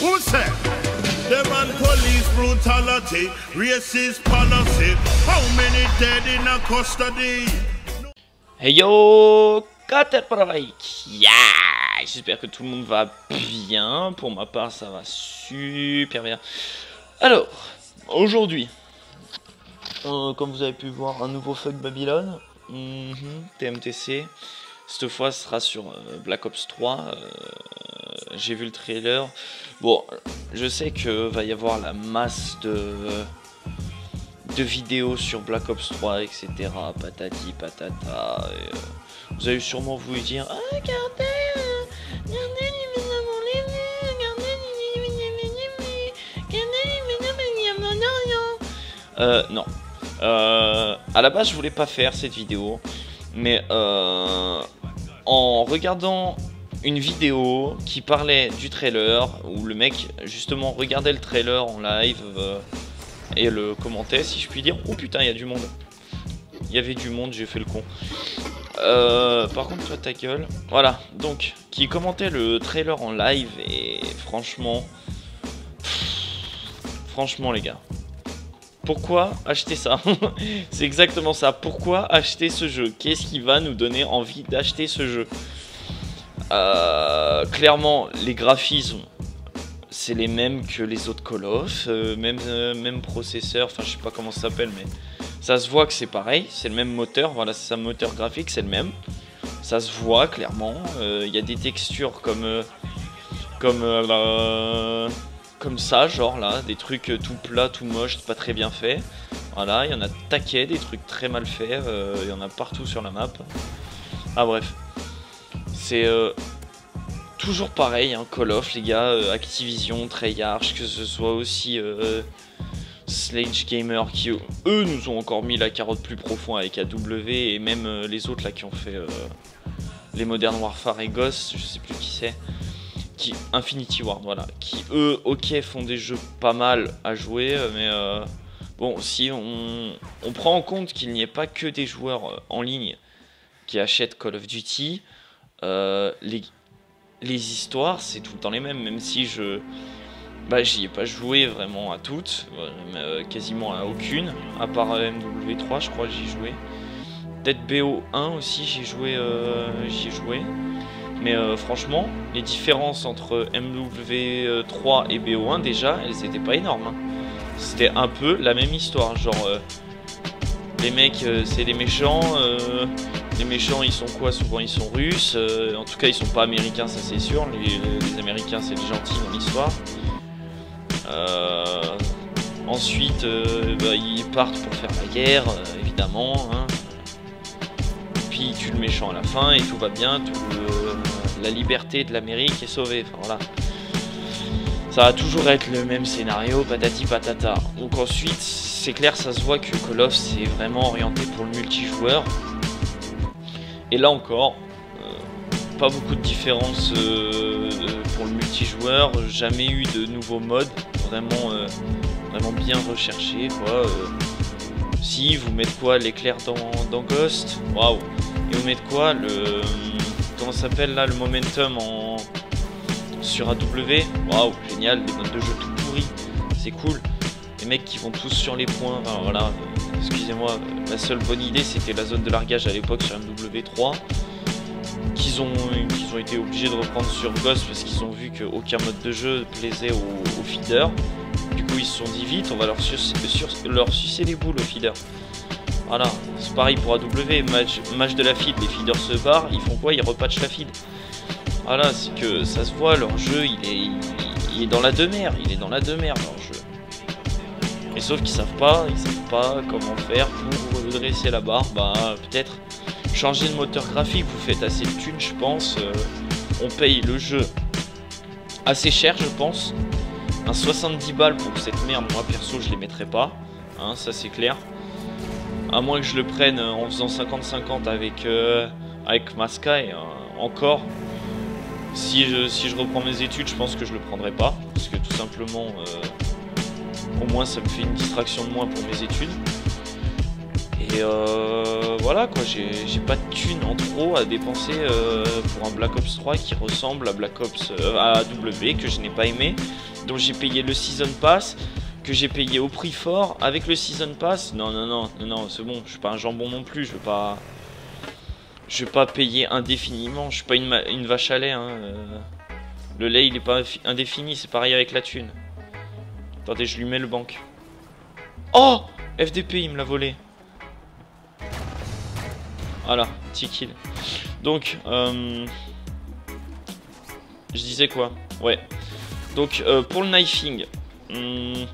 Who said? Them and police brutality, racist policy. How many dead in a custody? Hey yo, Kartel pour la bike. Yeah. J'espère que tout le monde va bien. Pour ma part, ça va super bien. Alors, aujourd'hui, comme vous avez pu voir, un nouveau Fuck Babylon. TMTC. Cette fois, ce sera sur Black Ops 3. J'ai vu le trailer. Bon, je sais que va y avoir la masse de vidéos sur Black Ops 3, etc. Patati patata. Et, vous avez sûrement voulu dire « Ah, regardez, regardez les menaces dans mon livre, regardez les menaces dans mon livre, non. À la base, je voulais pas faire cette vidéo. Mais en regardant une vidéo qui parlait du trailer, où le mec justement regardait le trailer en live et le commentait, si je puis dire. Oh putain, il y a du monde. Il y avait du monde, j'ai fait le con. Par contre, toi, ta gueule. Voilà, donc, qui commentait le trailer en live et franchement... Franchement, les gars. Pourquoi acheter ça? C'est exactement ça. Pourquoi acheter ce jeu? Qu'est-ce qui va nous donner envie d'acheter ce jeu? Clairement, les graphismes, c'est les mêmes que les autres Call of, même processeur, enfin je sais pas comment ça s'appelle, mais ça se voit que c'est pareil, c'est le même moteur, voilà, c'est un moteur graphique, c'est le même, ça se voit clairement, il y a des textures comme ça, genre là, des trucs tout plats, tout moches, pas très bien faits. Voilà, il y en a taquet, des trucs très mal faits, il y en a partout sur la map. Ah bref, c'est toujours pareil, hein, Call of, les gars, Activision, Treyarch, que ce soit aussi Sledge Gamer, qui eux nous ont encore mis la carotte plus profond avec AW, et même les autres là qui ont fait les Modern Warfare et Ghost, je sais plus qui c'est. Qui Infinity Ward, voilà, qui eux, ok, font des jeux pas mal à jouer, mais bon, si on prend en compte qu'il n'y ait pas que des joueurs en ligne qui achètent Call of Duty, les histoires, c'est tout le temps les mêmes, même si j'y ai pas joué vraiment à toutes, quasiment à aucune, à part MW3, je crois que j'y jouais, peut-être BO1 aussi, j'y ai joué. Mais franchement, les différences entre MW3 et BO1, déjà, elles n'étaient pas énormes. Hein. C'était un peu la même histoire. Genre, les mecs, c'est les méchants. Les méchants, ils sont quoi? Souvent, ils sont russes. En tout cas, ils sont pas américains, ça c'est sûr. Les américains, c'est les gentils dans l'histoire. Ensuite, ils partent pour faire la guerre, évidemment. Hein. Puis, ils tuent le méchant à la fin et tout va bien. La liberté de l'Amérique est sauvée, enfin voilà. Ça va toujours être le même scénario, patati patata. Donc ensuite, c'est clair, ça se voit que Call of c'est vraiment orienté pour le multijoueur. Et là encore, pas beaucoup de différence pour le multijoueur, jamais eu de nouveaux modes, vraiment bien recherchés, quoi. Si, vous mettez quoi, l'éclair dans Ghost, waouh. Et vous mettez quoi, comment s'appelle là, le momentum sur AW, waouh, génial, des modes de jeu tout pourris, c'est cool, les mecs qui vont tous sur les points, enfin, voilà, excusez-moi, la seule bonne idée c'était la zone de largage à l'époque sur MW3, qu'ils ont été obligés de reprendre sur Ghost parce qu'ils ont vu qu'aucun mode de jeu plaisait aux feeders, du coup ils se sont dit vite, on va leur sucer les boules aux feeders. Voilà, c'est pareil pour AW, match de la feed, les feeders se barrent, ils font quoi? Ils repatchent la feed. Voilà, c'est que ça se voit, leur jeu, il est dans la demeure, leur jeu. Et sauf qu'ils savent pas, comment faire pour redresser la barre, bah peut-être changer de moteur graphique, vous faites assez de thunes, je pense, on paye le jeu assez cher, je pense. Un 70 balles pour cette merde, moi perso, je les mettrai pas, hein, ça c'est clair. À moins que je le prenne en faisant 50-50 avec Masca et encore. Si je reprends mes études, je pense que je le prendrai pas. Parce que tout simplement, au moins ça me fait une distraction de moins pour mes études. Et voilà quoi, j'ai pas de thunes en trop à dépenser pour un Black Ops 3 qui ressemble à Black Ops AW que je n'ai pas aimé. Donc j'ai payé le Season Pass, que j'ai payé au prix fort avec le Season Pass. Non, c'est bon, je suis pas un jambon non plus, je vais pas payer indéfiniment, je suis pas une vache à lait, hein. Le lait il est pas indéfini, c'est pareil avec la thune. Attendez, je lui mets le banque. Oh, FDP, il me l'a volé. Voilà, petit kill. Donc, je disais quoi? Ouais. Donc, pour le knifing, ce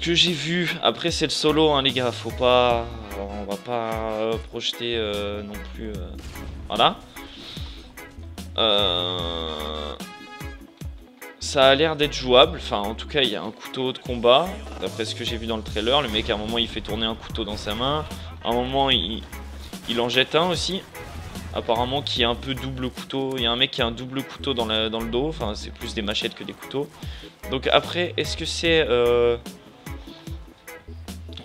que j'ai vu, après c'est le solo, hein, les gars, faut pas... On va pas projeter non plus... Voilà. Ça a l'air d'être jouable, enfin en tout cas il y a un couteau de combat, d'après ce que j'ai vu dans le trailer, le mec à un moment il fait tourner un couteau dans sa main, à un moment il en jette un aussi, apparemment qui a un peu double couteau, il y a un mec qui a un double couteau dans le dos, enfin c'est plus des machettes que des couteaux. Donc après, est-ce que c'est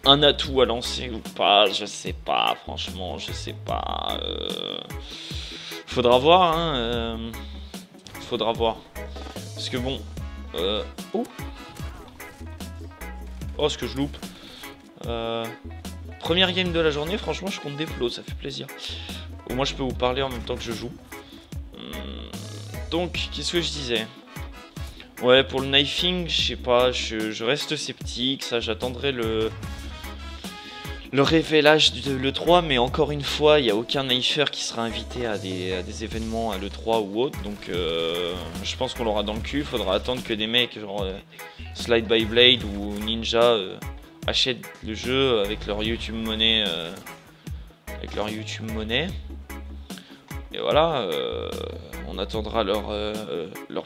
un atout à lancer ou pas? Je sais pas, franchement, je sais pas. Faudra voir, hein, faudra voir. Parce que bon... Oh, ce que je loupe. Première game de la journée, franchement, je compte des plots, ça fait plaisir. Au moins, je peux vous parler en même temps que je joue. Donc, qu'est-ce que je disais? Ouais, pour le knifing, je sais pas, je reste sceptique. Ça, j'attendrai le révélage de l'E3, mais encore une fois, il n'y a aucun knifer qui sera invité à des événements à l'E3 ou autre, donc je pense qu'on l'aura dans le cul. Il faudra attendre que des mecs genre Slide by Blade ou Ninja achètent le jeu avec leur YouTube monnaie. Et voilà, on attendra leur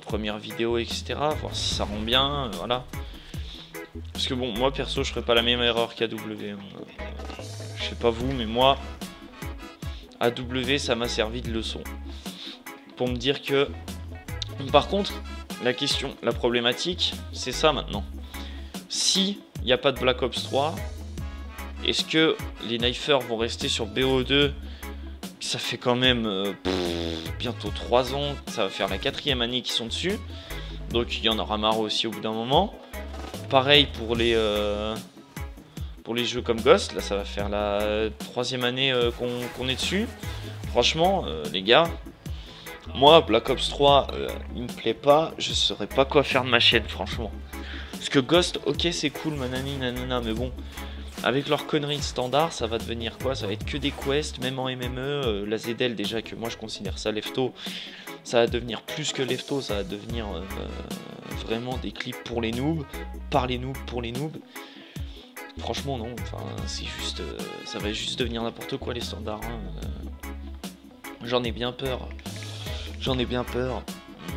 première vidéo, etc. Voir si ça rend bien, voilà. Parce que bon, moi perso, je ferais pas la même erreur qu'AW. Je sais pas vous, mais moi, AW, ça m'a servi de leçon. Pour me dire que... Par contre, la question, la problématique, c'est ça maintenant. Si il n'y a pas de Black Ops 3, est-ce que les knifers vont rester sur BO2? Ça fait quand même bientôt 3 ans, ça va faire la 4e année qu'ils sont dessus. Donc il y en aura marre aussi au bout d'un moment. Pareil pour les jeux comme Ghost, là ça va faire la 3e année qu'on est dessus. Franchement, les gars, moi Black Ops 3, il me plaît pas, je saurais pas quoi faire de ma chaîne, franchement. Parce que Ghost, ok c'est cool, manani nanana, mais bon, avec leur connerie de standard, ça va devenir quoi? Ça va être que des quests, même en MME, la ZL déjà, que moi je considère ça lefto, ça va devenir plus que lefto, ça va devenir... vraiment des clips pour les noobs, par les noobs, pour les noobs. Franchement non, enfin c'est juste, ça va juste devenir n'importe quoi les standards, hein. J'en ai bien peur,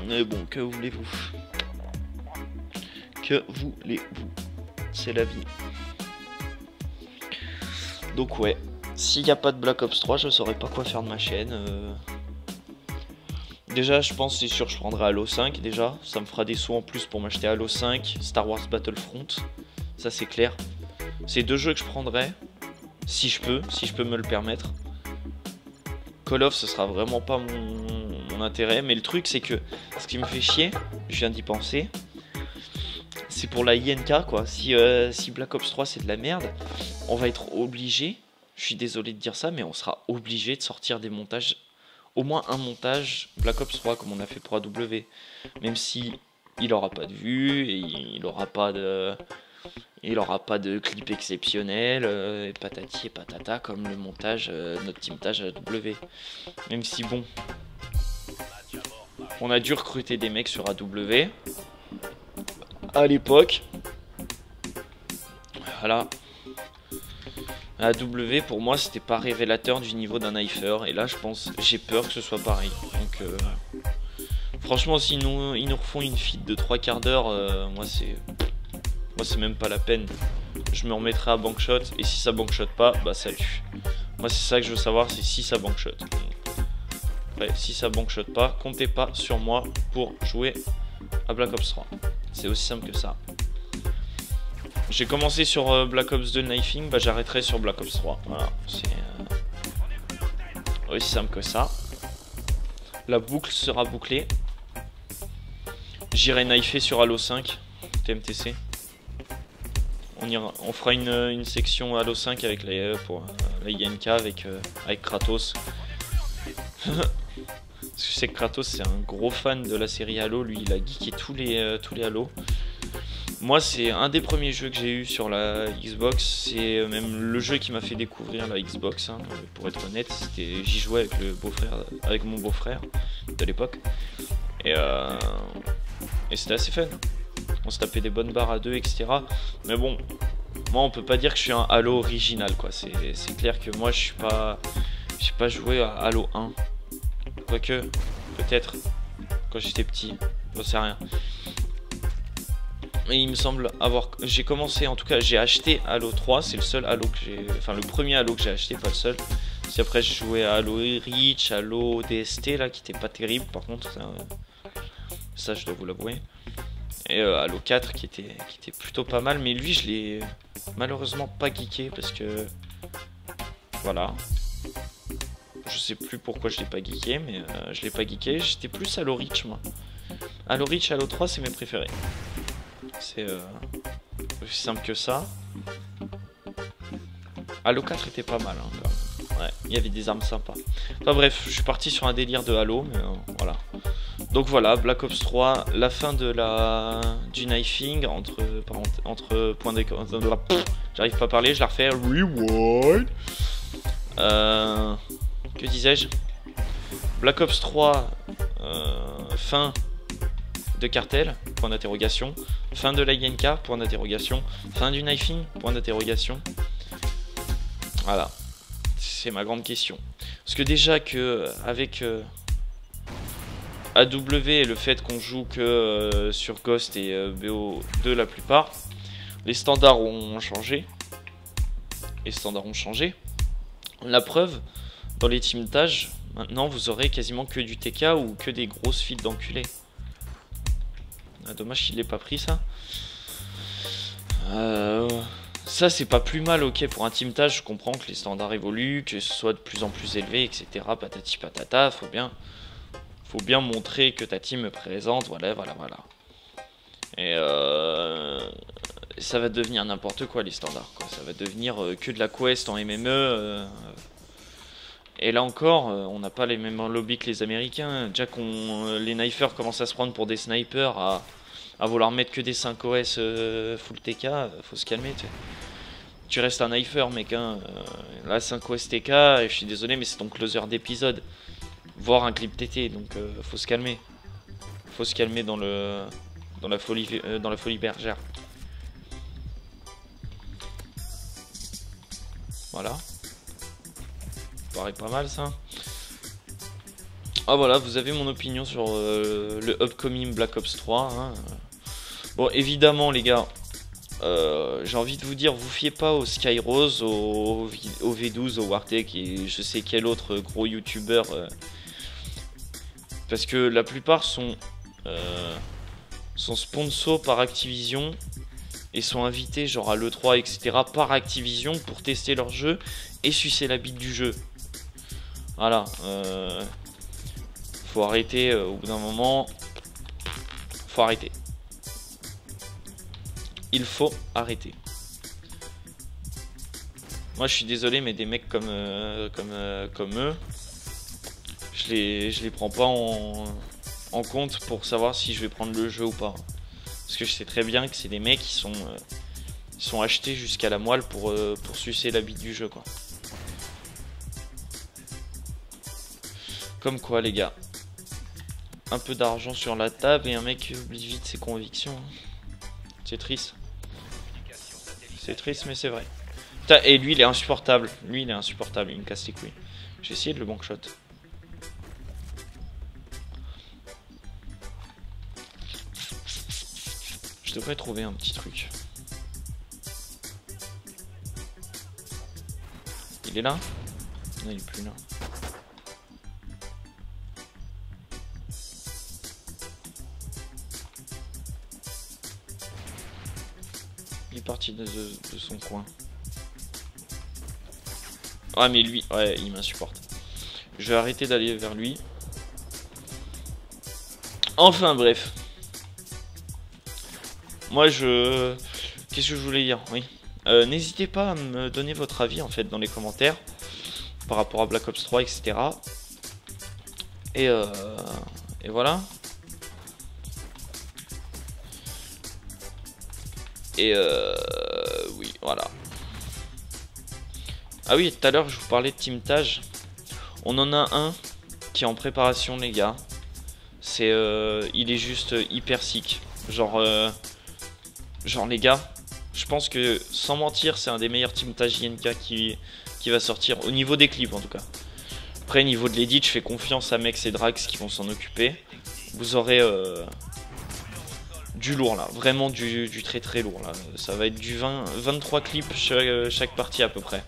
mais bon, que voulez-vous, c'est la vie. Donc ouais, s'il n'y a pas de Black Ops 3, je saurais pas quoi faire de ma chaîne. Déjà, je pense, c'est sûr, je prendrai Halo 5, déjà. Ça me fera des sous en plus pour m'acheter Halo 5, Star Wars Battlefront. Ça, c'est clair. C'est 2 jeux que je prendrai, si je peux me le permettre. Call of, ce sera vraiment pas mon intérêt. Mais le truc, c'est que ce qui me fait chier, je viens d'y penser, c'est pour la INK, quoi. Si Black Ops 3, c'est de la merde, on va être obligé, je suis désolé de dire ça, mais on sera obligé de sortir des montages... Au moins un montage Black Ops 3 comme on a fait pour AW. Même si il aura pas de vues, et il aura pas de clip exceptionnel, et patati et patata comme le montage, notre teamtage AW. Même si bon, on a dû recruter des mecs sur AW à l'époque. Voilà. AW pour moi c'était pas révélateur du niveau d'un knifeur, et là je pense, j'ai peur que ce soit pareil. Donc franchement, si ils nous refont une feed de 3/4 d'heure, moi c'est même pas la peine, je me remettrai à bankshot, et si ça bankshot pas, bah salut. Moi c'est ça que je veux savoir, c'est si ça bankshot. Ouais, si ça bankshot pas, comptez pas sur moi pour jouer à Black Ops 3, c'est aussi simple que ça. J'ai commencé sur Black Ops 2 knifing, bah j'arrêterai sur Black Ops 3. Voilà, c'est aussi simple que ça. La boucle sera bouclée. J'irai knifer sur Halo 5 TMTC. On fera une section Halo 5 avec la INK avec Kratos. Parce que je sais que Kratos c'est un gros fan de la série Halo, lui il a geeké tous les Halo. Moi c'est un des premiers jeux que j'ai eu sur la Xbox, c'est même le jeu qui m'a fait découvrir la Xbox, hein, pour être honnête, j'y jouais avec mon beau-frère de l'époque. Et c'était assez fun, on se tapait des bonnes barres à deux, etc. Mais bon, moi on peut pas dire que je suis un Halo original, quoi. C'est clair que moi je suis pas... J'ai pas joué à Halo 1. Quoique, peut-être, quand j'étais petit, j'en sais rien. Et il me semble avoir... J'ai commencé, en tout cas, j'ai acheté Halo 3, c'est le seul Halo que j'ai... Enfin, le premier Halo que j'ai acheté, pas le seul. Parce qu'après, j'ai joué à Halo Reach, Halo DST, là, qui était pas terrible, par contre, ça je dois vous l'avouer. Et Halo 4, qui était plutôt pas mal, mais lui, je l'ai malheureusement pas geeké, parce que... Voilà... Je sais plus pourquoi je l'ai pas geeké, mais je l'ai pas geeké. J'étais plus Halo Reach, moi. Halo Reach, Halo 3, c'est mes préférés. C'est aussi simple que ça. Halo 4 était pas mal, hein, quand même. Ouais, il y avait des armes sympas. Enfin bref, je suis parti sur un délire de Halo, mais voilà. Donc voilà, Black Ops 3, la fin de du knifing, entre points d'écart. J'arrive pas à parler, je la refais. Rewind. Que disais-je? Black Ops 3, fin de Kartel, point d'interrogation. Fin de la INK, point d'interrogation. Fin du knifing, point d'interrogation. Voilà. C'est ma grande question. Parce que déjà que avec AW et le fait qu'on joue que sur Ghost et BO2 la plupart, les standards ont changé. Les standards ont changé. La preuve, dans les team tâches, maintenant vous aurez quasiment que du TK ou que des grosses files d'enculés. Ah, dommage qu'il l'ait pas pris ça. Ça c'est pas plus mal, ok, pour un team tâche, je comprends que les standards évoluent, que ce soit de plus en plus élevé, etc. Patati patata, faut bien montrer que ta team est présente, voilà. Et ça va devenir n'importe quoi les standards, quoi. Ça va devenir que de la quest en MME. Et là encore, on n'a pas les mêmes lobbies que les Américains. Déjà qu'on les knifers commencent à se prendre pour des snipers, à vouloir mettre que des 5 OS full TK, faut se calmer. Tu restes un knifer, mec. Hein. Là, 5 OS TK, je suis désolé, mais c'est ton closer d'épisode. Voire un clip TT, donc faut se calmer. Faut se calmer dans la folie bergère. Voilà. Paraît pas mal ça. Ah voilà, vous avez mon opinion sur le upcoming Black Ops 3. Hein. Bon, évidemment les gars, j'ai envie de vous dire, vous fiez pas au Skyrose, au V12, au Wartec et je sais quel autre gros youtubeur. Parce que la plupart sont sponsors par Activision. Et sont invités genre à l'E3 etc. par Activision pour tester leur jeu et sucer la bite du jeu. Voilà, faut arrêter au bout d'un moment. Faut arrêter. Il faut arrêter. Moi je suis désolé mais des mecs comme eux, je les prends pas en compte pour savoir si je vais prendre le jeu ou pas. Parce que je sais très bien que c'est des mecs qui sont achetés jusqu'à la moelle pour sucer la bite du jeu, quoi. Comme quoi, les gars. Un peu d'argent sur la table et un mec qui oublie vite ses convictions. C'est triste. C'est triste, mais c'est vrai. Putain, et lui, il est insupportable. Lui, il est insupportable. Il me casse les couilles. J'ai essayé de le bankshot. Je devrais trouver un petit truc. Il est là? Non, il est plus là. Il est parti de son coin. Ah mais lui, ouais, il m'insupporte. Je vais arrêter d'aller vers lui. Enfin bref. Moi, je... Qu'est-ce que je voulais dire? Oui. N'hésitez pas à me donner votre avis, en fait, dans les commentaires. Par rapport à Black Ops 3, etc. Et voilà. Et oui, voilà. Ah oui, tout à l'heure, je vous parlais de teamtage. On en a un qui est en préparation, les gars. C'est... il est juste hyper sick. Genre... genre les gars, je pense que sans mentir, c'est un des meilleurs teamtages INK qui va sortir, au niveau des clips en tout cas. Après, au niveau de l'édit, je fais confiance à Mex et Drax qui vont s'en occuper. Vous aurez du lourd là, vraiment du très très lourd là. Ça va être du 23 clips chaque partie à peu près.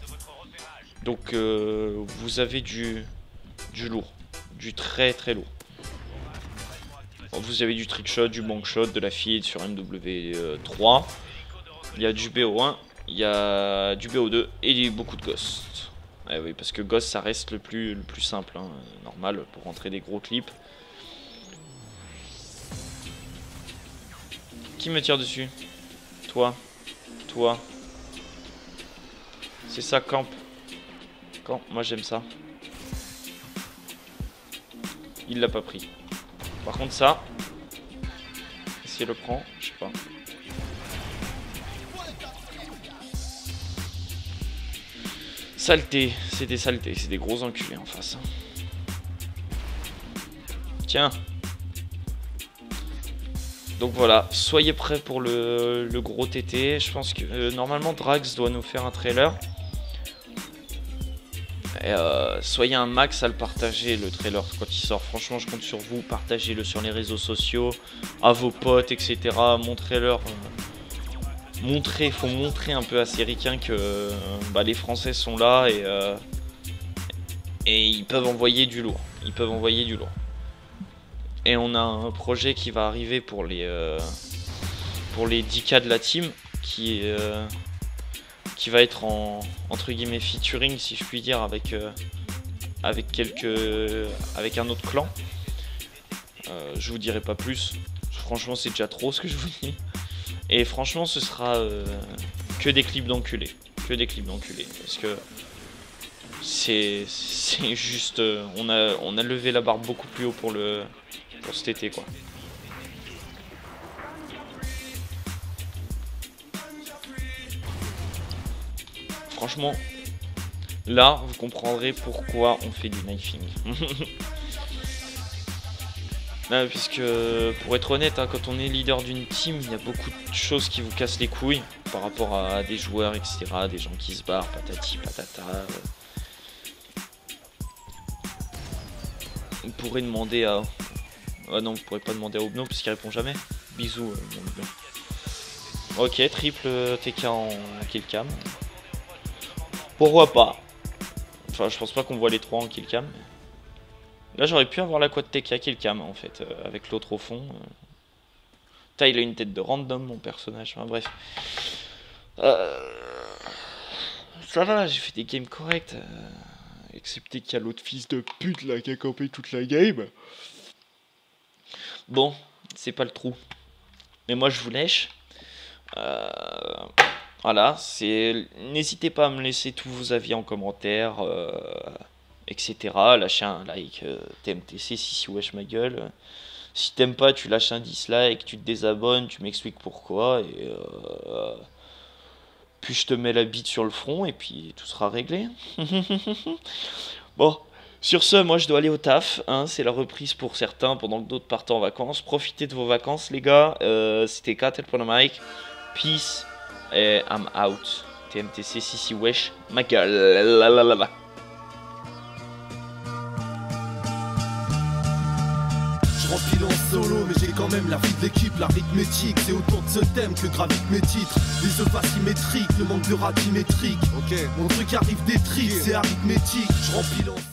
Donc vous avez du lourd, du très très lourd. Vous avez du trickshot, du bankshot, de la feed sur MW3. Il y a du BO1, il y a du BO2 et beaucoup de Ghost. Ah oui, parce que Ghost, ça reste le plus simple, hein, normal, pour rentrer des gros clips. Qui me tire dessus? Toi. Toi. C'est ça, camp. Camp, moi j'aime ça. Il l'a pas pris. Par contre ça, si elle le prend, je sais pas. Saleté, c'est des saletés, c'est des gros enculés en face. Tiens. Donc voilà, soyez prêts pour le gros TT. Je pense que normalement Drax doit nous faire un trailer. Et soyez un max à le partager, le trailer, quand il sort. Franchement, je compte sur vous. Partagez-le sur les réseaux sociaux, à vos potes, etc. Montrez-leur. Faut montrer un peu à ces ricains que bah, les Français sont là et ils peuvent envoyer du lourd. Ils peuvent envoyer du lourd. Et on a un projet qui va arriver pour les 10K de la team qui va être en entre guillemets featuring, si je puis dire, avec avec un autre clan. Je vous dirai pas plus. Franchement, c'est déjà trop ce que je vous dis. Et franchement, ce sera que des clips d'enculés, que des clips d'enculés, parce que c'est juste, on a levé la barre beaucoup plus haut pour cet été, quoi. Franchement, là, vous comprendrez pourquoi on fait du knifing. Puisque, pour être honnête, hein, quand on est leader d'une team, il y a beaucoup de choses qui vous cassent les couilles par rapport à des joueurs, etc., des gens qui se barrent, patati, patata. On pourrait demander à... Ah non, vous pourrez pas demander à Obno, parce qu'il répond jamais. Bisous, mon Obno. Ok, triple TK en killcam. Pourquoi pas? Enfin, je pense pas qu'on voit les trois en killcam. Là, j'aurais pu avoir la quad TK killcam, en fait, avec l'autre au fond. Putain, il a une tête de random, mon personnage. Enfin, bref. Ça va, j'ai fait des games correctes. Excepté qu'il y a l'autre fils de pute, là, qui a campé toute la game. Bon, c'est pas le trou. Mais moi, je vous lèche. Voilà, c'est. N'hésitez pas à me laisser tous vos avis en commentaire, etc. Lâchez un like, TMTC, si wesh ma gueule. Si t'aimes pas, tu lâches un dislike, tu te désabonnes, tu m'expliques pourquoi, et puis je te mets la bite sur le front, et puis tout sera réglé. Bon, sur ce, moi je dois aller au taf, hein, c'est la reprise pour certains, pendant que d'autres partent en vacances. Profitez de vos vacances, les gars. C'était Kartel pour le mic. Peace. Et I'm out. TMTC, si wesh, ma gueule. Je remplis en solo, mais j'ai quand même la vie d'équipe, la rythmétique. C'est autour de ce thème que gravitent mes titres. Les œufs asymétriques, le manque de radimétrique. Ok, mon truc arrive des tricks, c'est arithmétique. Je remplis en